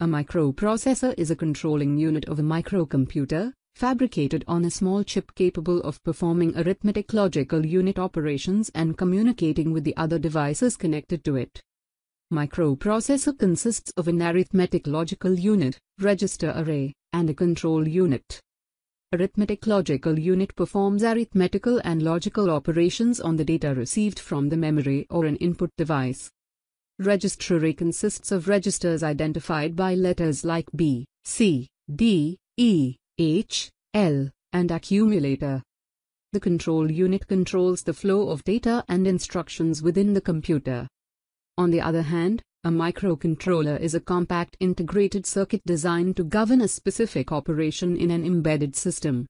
A microprocessor is a controlling unit of a microcomputer, fabricated on a small chip capable of performing arithmetic logical unit operations and communicating with the other devices connected to it. Microprocessor consists of an arithmetic logical unit, register array, and a control unit. Arithmetic logical unit performs arithmetical and logical operations on the data received from the memory or an input device. Register array consists of registers identified by letters like B, C, D, E, H, L, and accumulator. The control unit controls the flow of data and instructions within the computer. On the other hand, a microcontroller is a compact integrated circuit designed to govern a specific operation in an embedded system.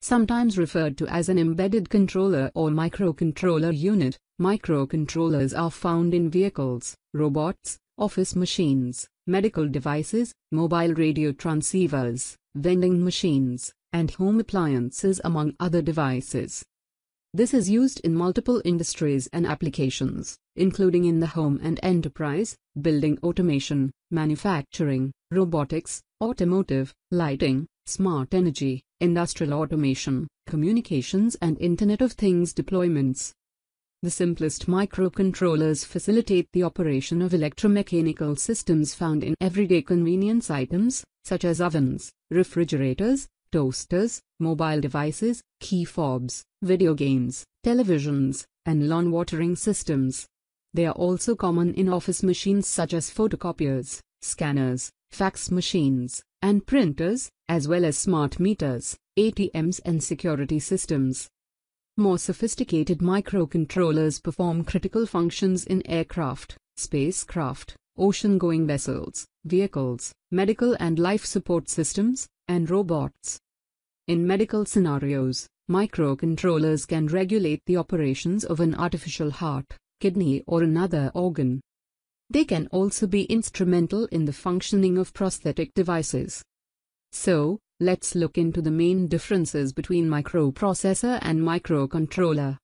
Sometimes referred to as an embedded controller or microcontroller unit, microcontrollers are found in vehicles, robots, office machines, medical devices, mobile radio transceivers, vending machines, and home appliances, among other devices. This is used in multiple industries and applications, including in the home and enterprise, building automation, manufacturing, robotics, automotive, lighting, smart energy, industrial automation, communications and Internet of Things deployments. The simplest microcontrollers facilitate the operation of electromechanical systems found in everyday convenience items, such as ovens, refrigerators, toasters, mobile devices, key fobs, video games, televisions, and lawn watering systems. They are also common in office machines such as photocopiers, scanners, fax machines, and printers, as well as smart meters, ATMs, and security systems. More sophisticated microcontrollers perform critical functions in aircraft, spacecraft, ocean-going vessels, vehicles, medical and life support systems, and robots. In medical scenarios, microcontrollers can regulate the operations of an artificial heart, kidney, or another organ. They can also be instrumental in the functioning of prosthetic devices. So, let's look into the main differences between microprocessor and microcontroller.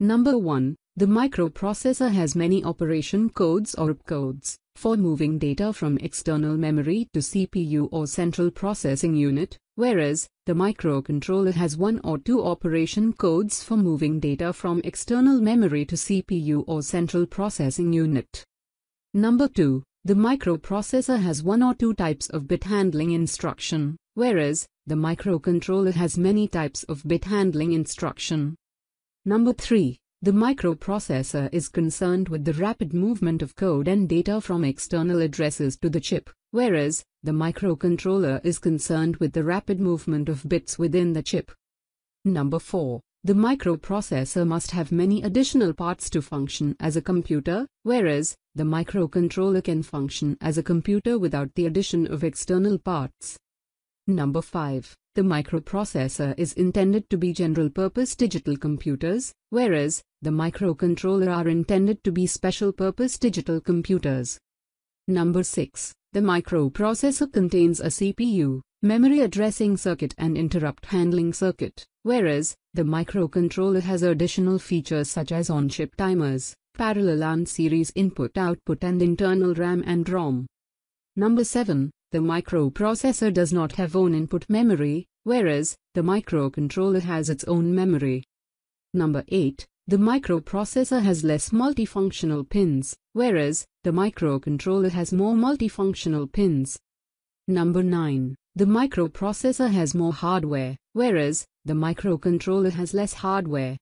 Number 1. The microprocessor has many operation codes or opcodes for moving data from external memory to CPU or central processing unit, whereas the microcontroller has one or two operation codes for moving data from external memory to CPU or central processing unit. Number 2. The microprocessor has one or two types of bit handling instruction, whereas the microcontroller has many types of bit handling instruction. Number 3. The microprocessor is concerned with the rapid movement of code and data from external addresses to the chip, whereas the microcontroller is concerned with the rapid movement of bits within the chip. Number 4. The microprocessor must have many additional parts to function as a computer, whereas the microcontroller can function as a computer without the addition of external parts. Number 5. The microprocessor is intended to be general-purpose digital computers, whereas the microcontroller are intended to be special-purpose digital computers. Number 6. The microprocessor contains a CPU, memory addressing circuit and interrupt handling circuit, whereas the microcontroller has additional features such as on-chip timers, parallel and series input-output and internal RAM and ROM. Number 7. The microprocessor does not have own input memory, whereas the microcontroller has its own memory. Number 8. The microprocessor has less multifunctional pins, whereas the microcontroller has more multifunctional pins. Number 9. The microprocessor has more hardware, whereas the microcontroller has less hardware.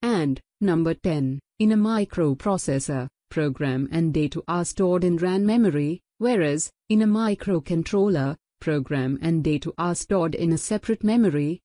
And number 10. In a microprocessor, program and data are stored in RAM memory, whereas in a microcontroller, program and data are stored in a separate memory,